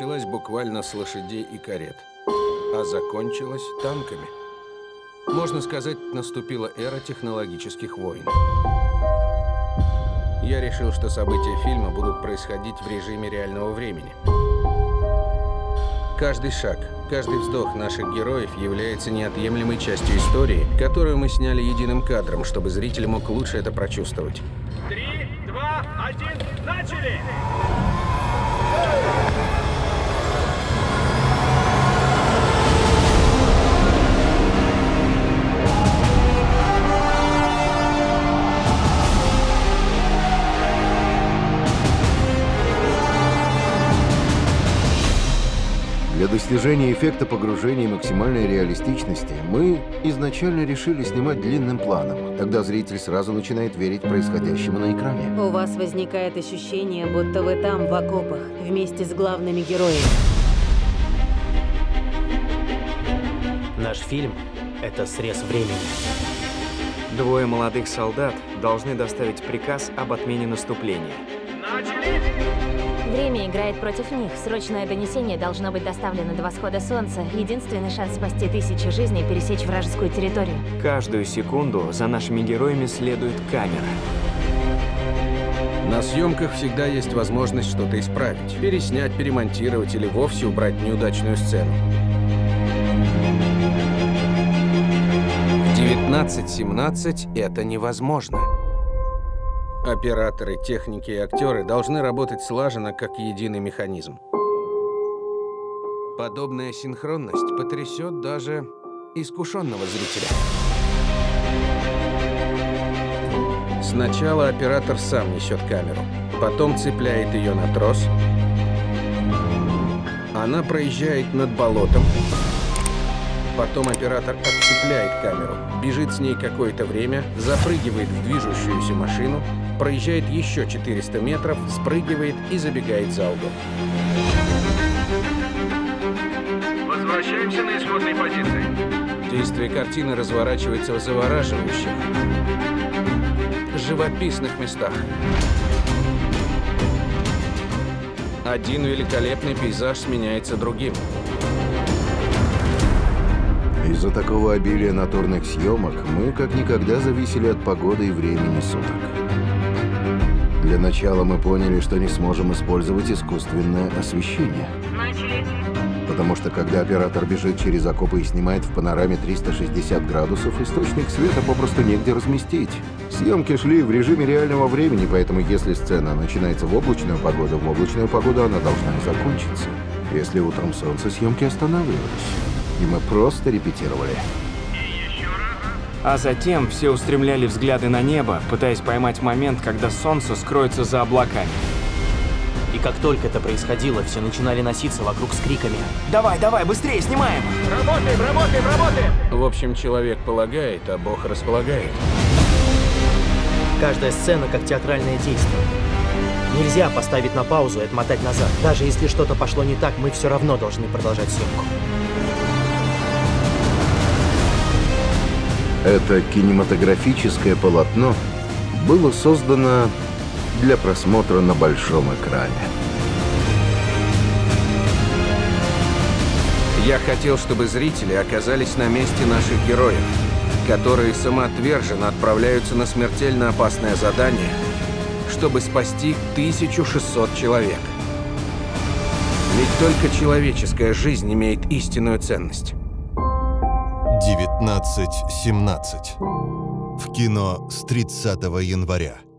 началась буквально с лошадей и карет, а закончилась танками. Можно сказать, наступила эра технологических войн. Я решил, что события фильма будут происходить в режиме реального времени. Каждый шаг, каждый вздох наших героев является неотъемлемой частью истории, которую мы сняли единым кадром, чтобы зритель мог лучше это прочувствовать. 3, 2, 1, начали! Для достижения эффекта погружения и максимальной реалистичности мы изначально решили снимать длинным планом. Тогда зритель сразу начинает верить происходящему на экране. У вас возникает ощущение, будто вы там, в окопах, вместе с главными героями. Наш фильм — это срез времени. Двое молодых солдат должны доставить приказ об отмене наступления. Начали! Время играет против них. Срочное донесение должно быть доставлено до восхода солнца. Единственный шанс спасти тысячи жизней — пересечь вражескую территорию. Каждую секунду за нашими героями следует камера. На съемках всегда есть возможность что-то исправить. Переснять, перемонтировать или вовсе убрать неудачную сцену. В 1917 это невозможно. Операторы, техники и актеры должны работать слаженно, как единый механизм. Подобная синхронность потрясет даже искушенного зрителя. Сначала оператор сам несет камеру, потом цепляет ее на трос. Она проезжает над болотом. Потом оператор отцепляет камеру, бежит с ней какое-то время, запрыгивает в движущуюся машину, проезжает еще 400 метров, спрыгивает и забегает за угол. Возвращаемся на исходные позиции. Действие картины разворачивается в завораживающих, живописных местах. Один великолепный пейзаж сменяется другим. Из-за такого обилия натурных съемок мы как никогда зависели от погоды и времени суток. Для начала мы поняли, что не сможем использовать искусственное освещение. Потому что когда оператор бежит через окопы и снимает в панораме 360 градусов, источник света попросту негде разместить. Съемки шли в режиме реального времени, поэтому если сцена начинается в облачную погоду она должна и закончиться. Если утром солнце, съемки останавливались. И мы просто репетировали. А затем все устремляли взгляды на небо, пытаясь поймать момент, когда солнце скроется за облаками. И как только это происходило, все начинали носиться вокруг с криками: «Давай, давай, быстрее, снимаем! Работаем, работаем, работаем!» В общем, человек полагает, а Бог располагает. Каждая сцена как театральное действие. Нельзя поставить на паузу и отмотать назад. Даже если что-то пошло не так, мы все равно должны продолжать съемку. Это кинематографическое полотно было создано для просмотра на большом экране. Я хотел, чтобы зрители оказались на месте наших героев, которые самоотверженно отправляются на смертельно опасное задание, чтобы спасти 1600 человек. Ведь только человеческая жизнь имеет истинную ценность. 1917. В кино с 30 января.